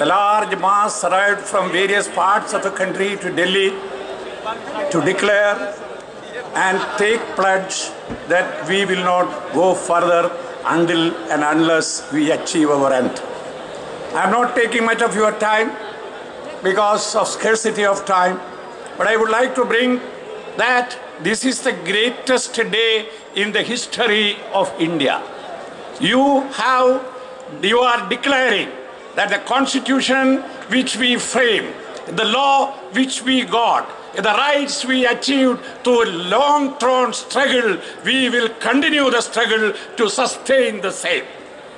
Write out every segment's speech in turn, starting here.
The large mass arrived from various parts of the country to Delhi to declare and take pledge that we will not go further until and unless we achieve our end. I am not taking much of your time because of scarcity of time, but I would like to bring that this is the greatest day in the history of India. You are declaring that the constitution which we framed, the law which we got, the rights we achieved through a long-drawn struggle, we will continue the struggle to sustain the same.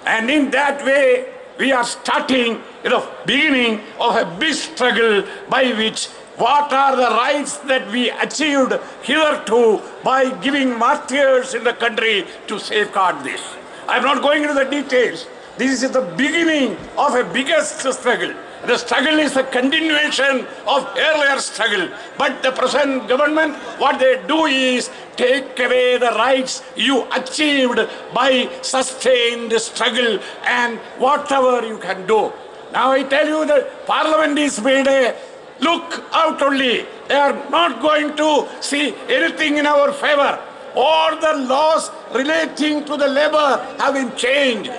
And in that way, we are starting the beginning of a big struggle by which what are the rights that we achieved hitherto by giving martyrs in the country to safeguard this. I am not going into the details. This is the beginning of a biggest struggle. The struggle is a continuation of earlier struggle. But the present government, what they do is take away the rights you achieved by sustained struggle and whatever you can do. Now I tell you the parliament is made a look out only. They are not going to see anything in our favor. All the laws relating to the labor have been changed.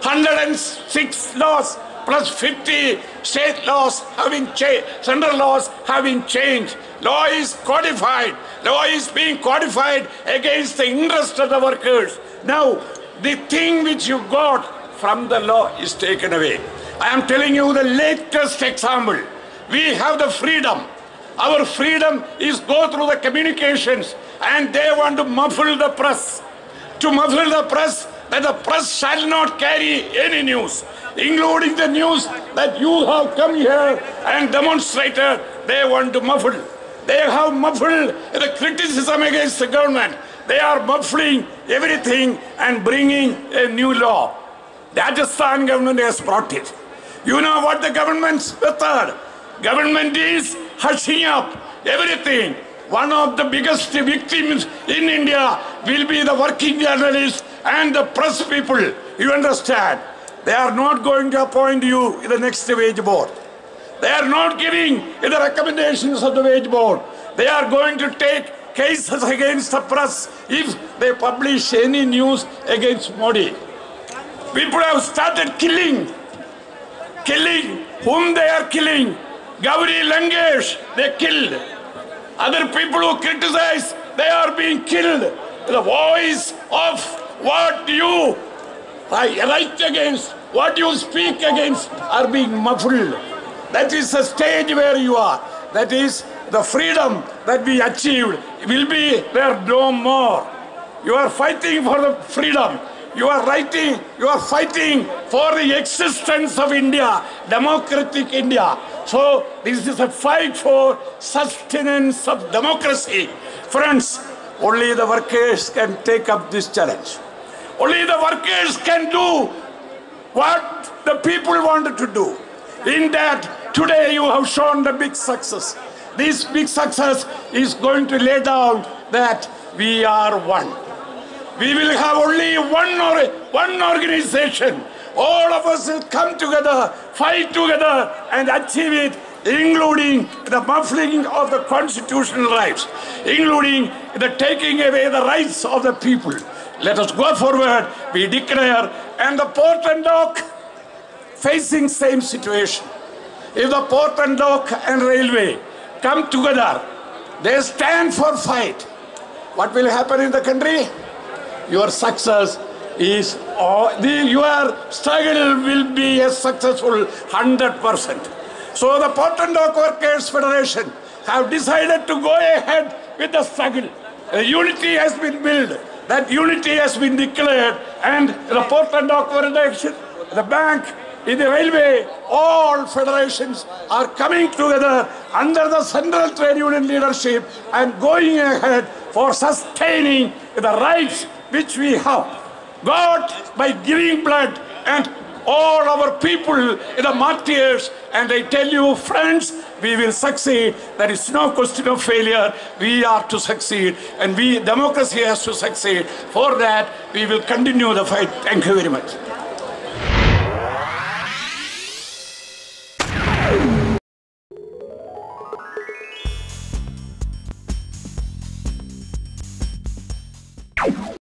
106 laws plus 50 state laws have been changed, central laws have been changed. Law is codified. Law is being codified against the interest of the workers. Now, the thing which you got from the law is taken away. I am telling you the latest example. We have the freedom. Our freedom is go through the communications, and they want to muffle the press. To muffle the press, that the press shall not carry any news, including the news that you have come here and demonstrated, they want to muffle. They have muffled the criticism against the government. They are muffling everything and bringing a new law. The Rajasthan government has brought it. You know what the government's method? Government is hushing up everything. One of the biggest victims in India will be the working journalists and the press people. You understand? They are not going to appoint you in the next wage board. They are not giving the recommendations of the wage board. They are going to take cases against the press if they publish any news against Modi. People have started killing. Whom they are killing? Gauri Lankesh, they killed. Other people who criticize, they are being killed. The voice of what you write against, what you speak against are being muffled. That is the stage where you are. That is the freedom that we achieved will be there no more. You are fighting for the freedom. You are fighting for the existence of India, democratic India. So this is a fight for sustenance of democracy. Friends, only the workers can take up this challenge. Only the workers can do what the people wanted to do. In that, today you have shown the big success. This big success is going to lay down that we are one. We will have only one organization. All of us will come together, fight together, and achieve it, including the muffling of the constitutional rights, including the taking away the rights of the people. Let us go forward, we declare, and the Portland dock facing same situation. If the Portland dock and railway come together, they stand for fight. What will happen in the country? Your success is, your struggle will be a successful 100%. So the Portland Dock Workers Federation have decided to go ahead with the struggle. A unity has been built. That unity has been declared, and the Portland Dock Federation, the bank, in the railway, all federations are coming together under the central trade union leadership and going ahead for sustaining the rights which we have got by giving blood and all our people, the martyrs. And I tell you, friends, we will succeed. There is no question of failure. We are to succeed, and democracy has to succeed. For that, we will continue the fight. Thank you very much.